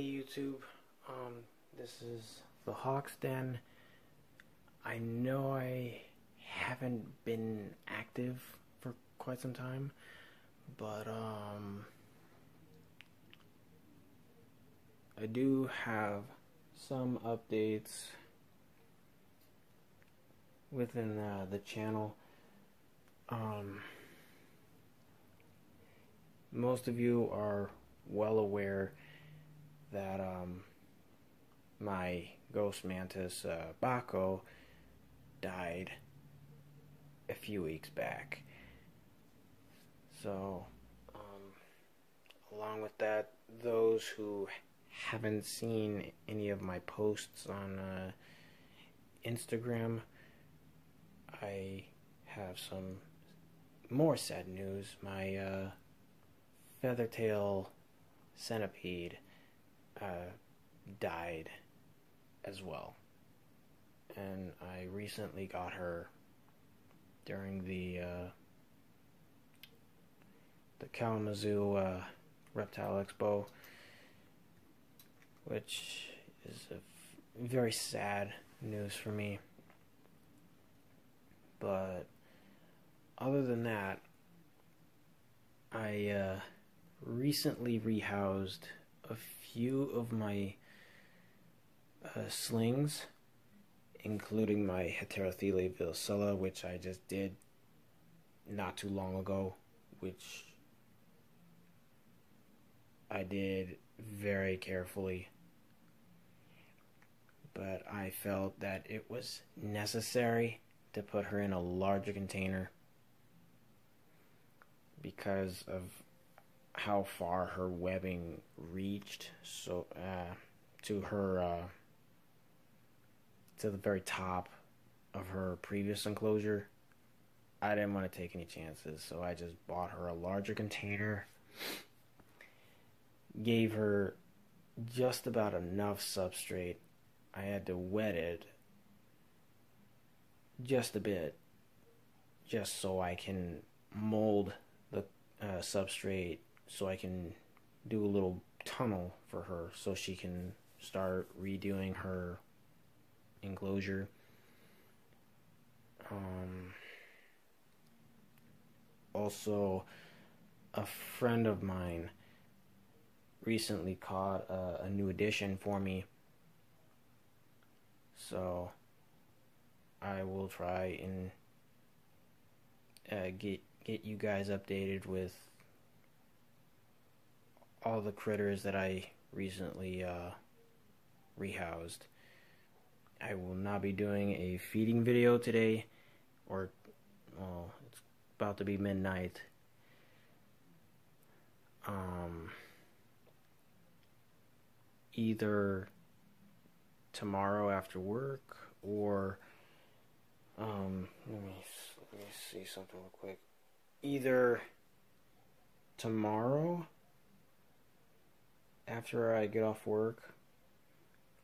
Hey YouTube, this is the Hawk's Den. I know I haven't been active for quite some time, but I do have some updates within the channel. Most of you are well aware that my ghost mantis Baco died a few weeks back, so along with that, those who haven't seen any of my posts on Instagram, I have some more sad news. My feathertail centipede died as well, and I recently got her during the Kalamazoo Reptile Expo, which is a very sad news for me. But other than that, I recently rehoused a few of my slings, including my Heterothele villosella, which I just did not too long ago, which I did very carefully, but I felt that it was necessary to put her in a larger container because of how far her webbing reached, so to the very top of her previous enclosure. I didn't want to take any chances, so I just bought her a larger container, gave her just about enough substrate. I had to wet it just a bit, just so I can mold the substrate, so I can do a little tunnel for her so she can start redoing her enclosure. Also, a friend of mine recently caught a new addition for me, so I will try and get you guys updated with all the critters that I recently rehoused. I will not be doing a feeding video today, or well, it's about to be midnight. Either tomorrow after work or let me see something real quick. Either tomorrow after I get off work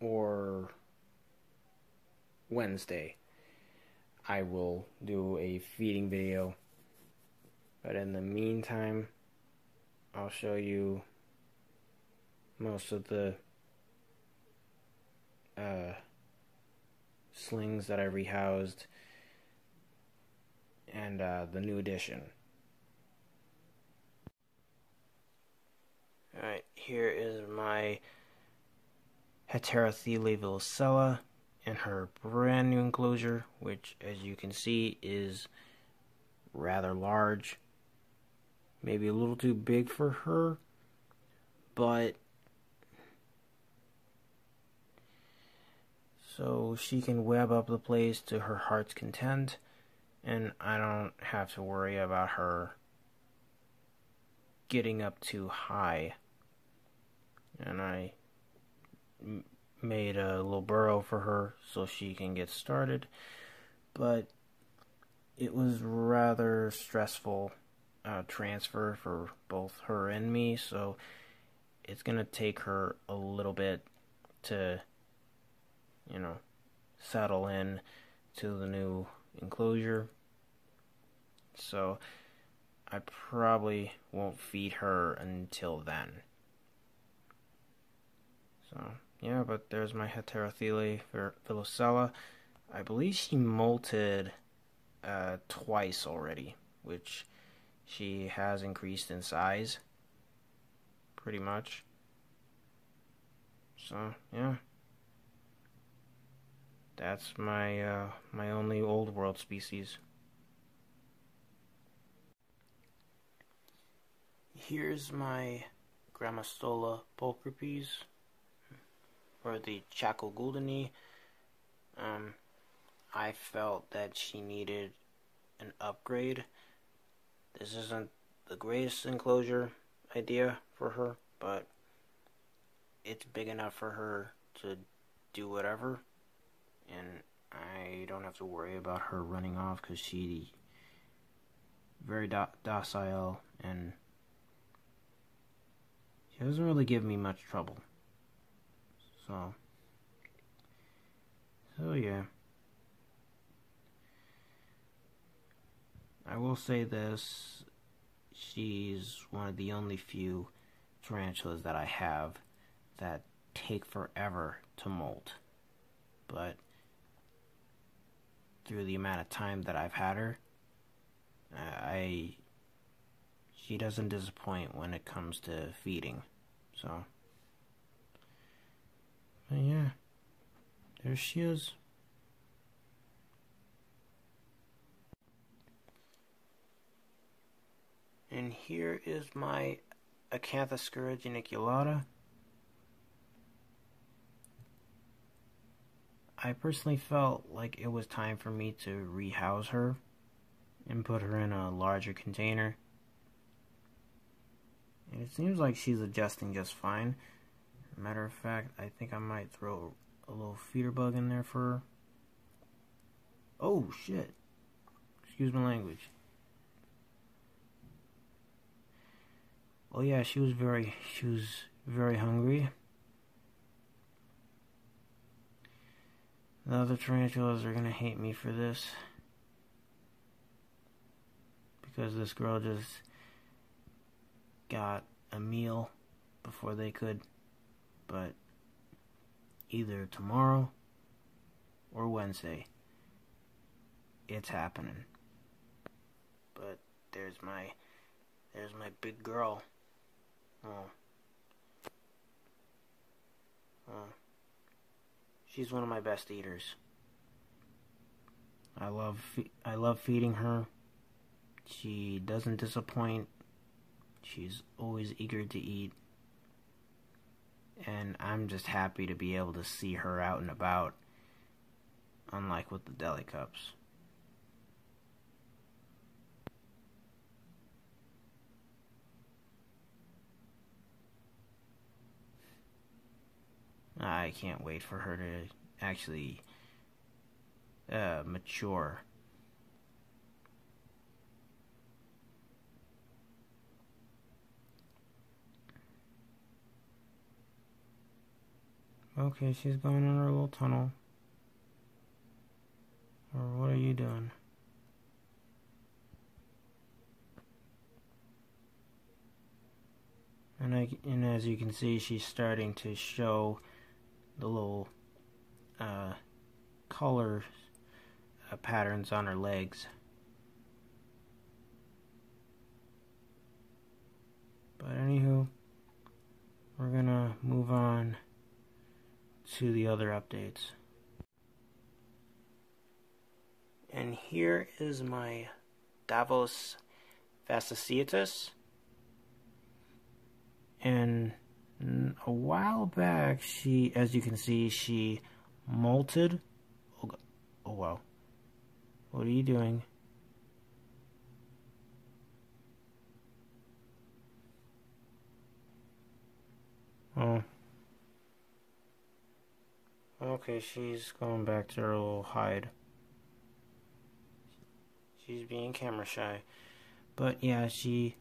or Wednesday, I will do a feeding video, but in the meantime I'll show you most of the slings that I rehoused and the new addition. Alright, here is my Heterothele villosella in her brand new enclosure, which as you can see is rather large, maybe a little too big for her, but so she can web up the place to her heart's content, and I don't have to worry about her getting up too high. And I made a little burrow for her so she can get started, but it was rather stressful transfer for both her and me, so it's gonna take her a little bit to, you know, settle in to the new enclosure. So I probably won't feed her until then. So, yeah, but there's my Heterothele villosella. I believe she molted twice already, which she has increased in size, pretty much. So, yeah. That's my my only old world species. Here's my Grammastola Pulchripes, or the Chaco Goldeneye. I felt that she needed an upgrade. This isn't the greatest enclosure idea for her, but it's big enough for her to do whatever, and I don't have to worry about her running off because she's very docile and she doesn't really give me much trouble. So yeah. I will say this, she's one of the only few tarantulas that I have that take forever to molt. But through the amount of time that I've had her, she doesn't disappoint when it comes to feeding. So, but yeah, there she is. And here is my Acanthoscurria geniculata. I personally felt like it was time for me to rehouse her and put her in a larger container. And it seems like she's adjusting just fine. Matter of fact, I think I might throw a little feeder bug in there for her. Oh shit! Excuse my language. Oh yeah, she was very hungry. The other tarantulas are gonna hate me for this, because this girl just got a meal before they could, but either tomorrow or Wednesday, it's happening. But there's my big girl. Oh. She's one of my best eaters. I love feeding her. She doesn't disappoint. She's always eager to eat. And I'm just happy to be able to see her out and about, unlike with the deli cups. I can't wait for her to actually mature. Okay, she's going in her little tunnel. Or what are you doing? And as you can see, she's starting to show the little color patterns on her legs. But anywho, we're gonna move on to the other updates. And here is my Davus fasciatus. And a while back, she, as you can see, she molted. Oh wow. What are you doing? Oh. Okay, she's going back to her little hide. She's being camera shy. But yeah, she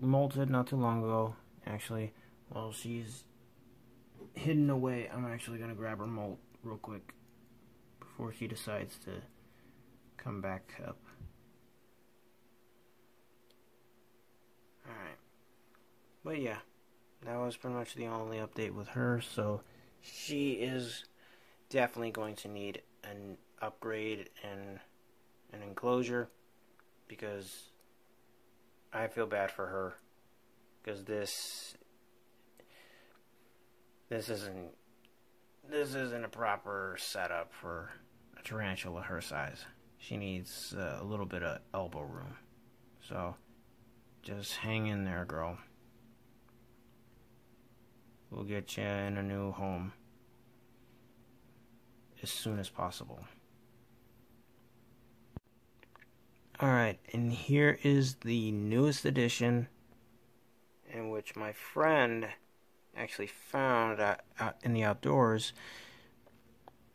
molted not too long ago. Actually, while she's hidden away, I'm actually going to grab her molt real quick before she decides to come back up. Alright. But yeah, that was pretty much the only update with her, so she is definitely going to need an upgrade and an enclosure, because I feel bad for her, because this isn't a proper setup for a tarantula her size. She needs a little bit of elbow room, so just hang in there, girl. We'll get you in a new home as soon as possible. Alright, and here is the newest edition, in which my friend actually found out in the outdoors,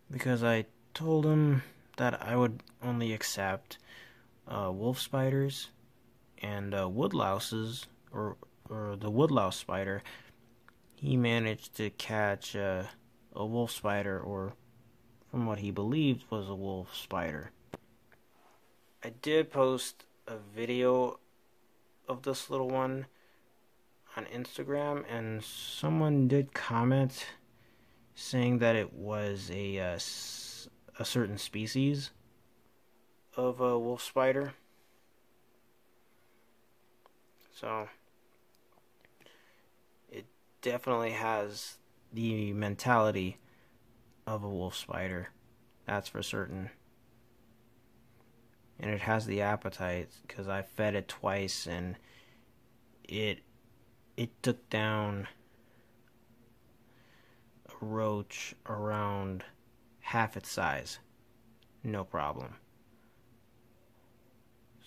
because I told him that I would only accept wolf spiders and woodlouses, or the woodlouse spider. He managed to catch a wolf spider, or from what he believed was a wolf spider. I did post a video of this little one on Instagram, and someone did comment saying that it was a certain species of a wolf spider. So it definitely has the mentality of a wolf spider, that's for certain. And it has the appetite, because I fed it twice, and it took down a roach around half its size, no problem.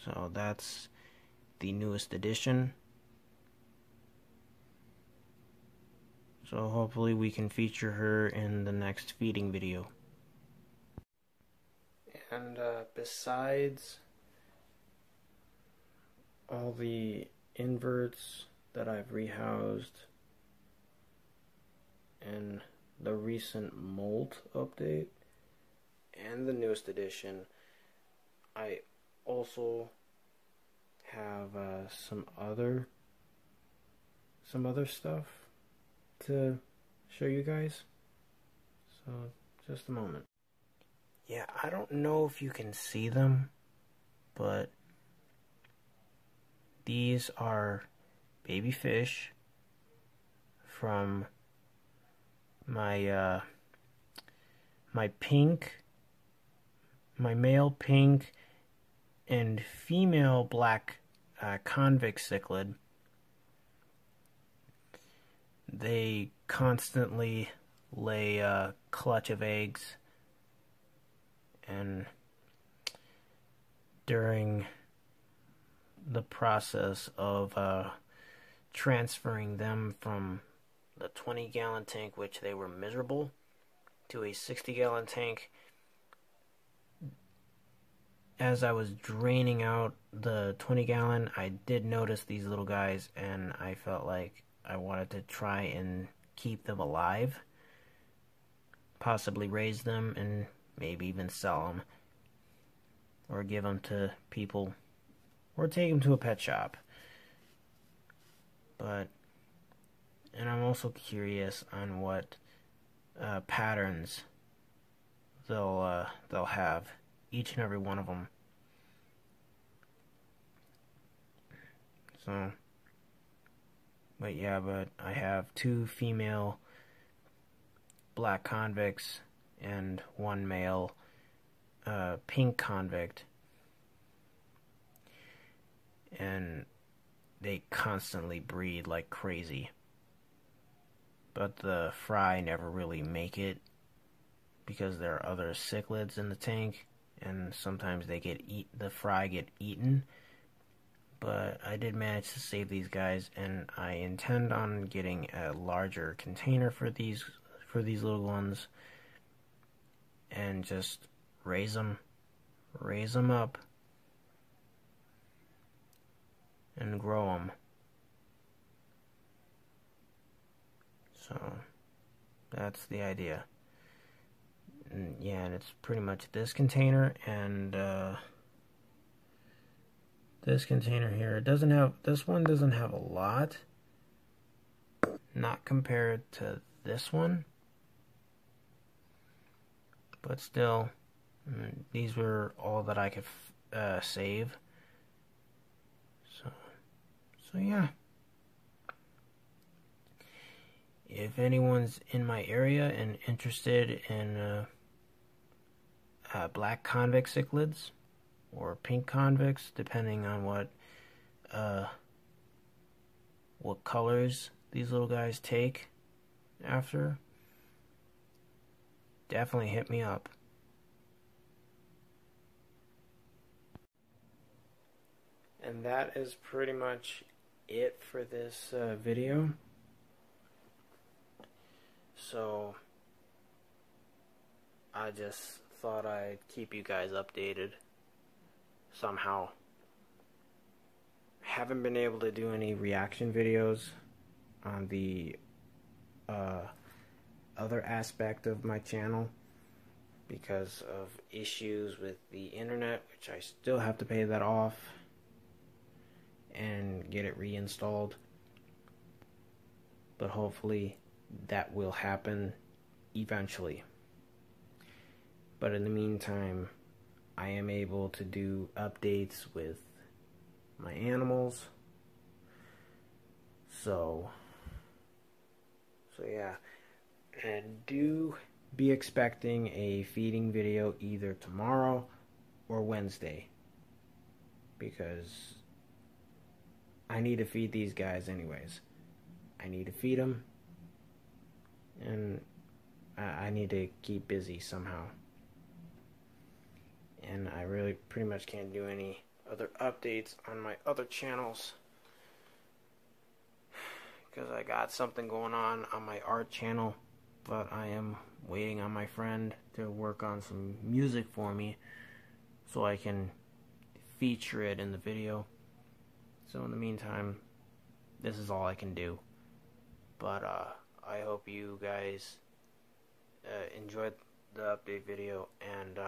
So that's the newest edition. So hopefully we can feature her in the next feeding video. And besides all the inverts that I've rehoused in the recent molt update and the newest edition, I also have some other stuff to show you guys. So just a moment. Yeah, I don't know if you can see them, but these are baby fish from my my male pink and female black convict cichlid. They constantly lay a clutch of eggs, and during the process of transferring them from the 20-gallon tank, which they were miserable, to a 60-gallon tank, as I was draining out the 20-gallon, I did notice these little guys, and I felt like I wanted to try and keep them alive, possibly raise them, and maybe even sell them, or give them to people, or take them to a pet shop. But, and I'm also curious on what patterns they'll have, each and every one of them. So, but yeah, but I have 2 female black convicts and 1 male pink convict, and they constantly breed like crazy, but the fry never really make it, because there are other cichlids in the tank, and sometimes they the fry get eaten. But I did manage to save these guys, and I intend on getting a larger container for these little ones, and just raise them up, and grow them. So that's the idea. And yeah, and it's pretty much this container and this container here. This one doesn't have a lot, Not compared to this one, but still, these were all that I could save. So yeah. If anyone's in my area and interested in black convex cichlids or pink convex, depending on what colors these little guys take after, definitely hit me up. And that is pretty much it for this video. So I just thought I'd keep you guys updated somehow. Haven't been able to do any reaction videos on the other aspect of my channel because of issues with the internet, which I still have to pay that off and get it reinstalled, but hopefully that will happen eventually. But in the meantime, I am able to do updates with my animals. So yeah, and do be expecting a feeding video either tomorrow or Wednesday, because I need to feed these guys anyways. I need to feed them, and I need to keep busy somehow, and I really pretty much can't do any other updates on my other channels because I got something going on my art channel, but I am waiting on my friend to work on some music for me so I can feature it in the video. So in the meantime, this is all I can do, but I hope you guys enjoyed the update video, and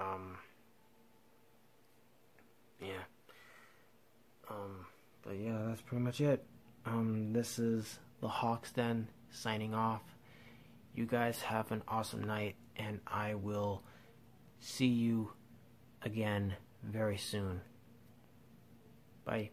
yeah. But yeah, that's pretty much it. This is the Hawk's Den signing off. You guys have an awesome night, and I will see you again very soon. Bye.